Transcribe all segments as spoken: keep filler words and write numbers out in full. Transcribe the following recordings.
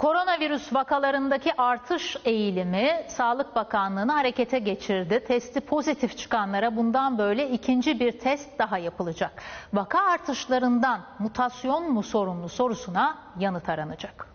Koronavirüs vakalarındaki artış eğilimi Sağlık Bakanlığı'nı harekete geçirdi. Testi pozitif çıkanlara bundan böyle ikinci bir test daha yapılacak. Vaka artışlarından mutasyon mu sorumlu sorusuna yanıt aranacak.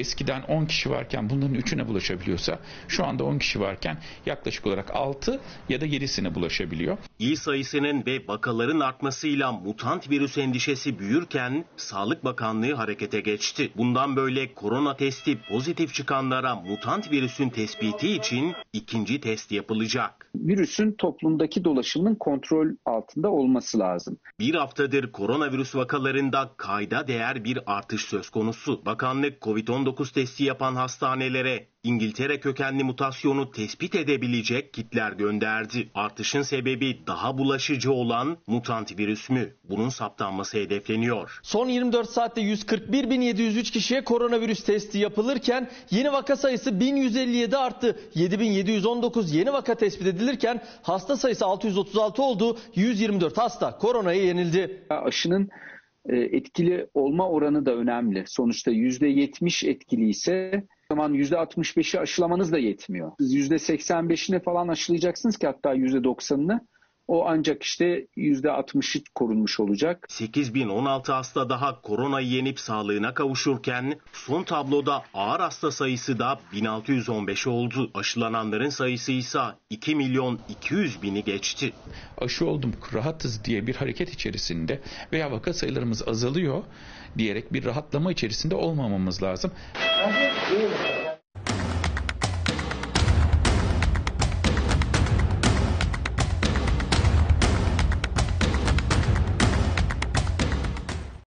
Eskiden on kişi varken bunların üçüne bulaşabiliyorsa şu anda on kişi varken yaklaşık olarak altı ya da yedisine bulaşabiliyor. İyi sayısının ve vakaların artmasıyla mutant virüs endişesi büyürken Sağlık Bakanlığı harekete geçti. Bundan böyle korona testi pozitif çıkanlara mutant virüsün tespiti için ikinci test yapılacak. Virüsün toplumdaki dolaşımının kontrol altında olması lazım. Bir haftadır koronavirüs vakalarında kayda değer bir artış söz konusu. Bakanlık COVID on dokuz testi yapan hastanelere İngiltere kökenli mutasyonu tespit edebilecek kitler gönderdi. Artışın sebebi daha bulaşıcı olan mutant virüs mü? Bunun saptanması hedefleniyor. Son yirmi dört saatte yüz kırk bir bin yedi yüz üç kişiye koronavirüs testi yapılırken yeni vaka sayısı bin yüz elli yedi arttı. yedi bin yedi yüz on dokuz yeni vaka tespit edilirken hasta sayısı altı yüz otuz altı oldu. yüz yirmi dört hasta koronaya yenildi. Aşının etkili olma oranı da önemli. Sonuçta yüzde yetmiş etkili ise o zaman yüzde altmış beşi aşılamanız da yetmiyor. Siz yüzde seksen beşini falan aşılayacaksınız ki hatta yüzde doksanını. O ancak işte yüzde altmışı korunmuş olacak. sekiz bin on altı hasta daha koronayı yenip sağlığına kavuşurken son tabloda ağır hasta sayısı da bin altı yüz on beş oldu. Aşılananların sayısı ise iki milyon iki yüz bini geçti. Aşı oldum, rahatız diye bir hareket içerisinde veya vaka sayılarımız azalıyor diyerek bir rahatlama içerisinde olmamamız lazım.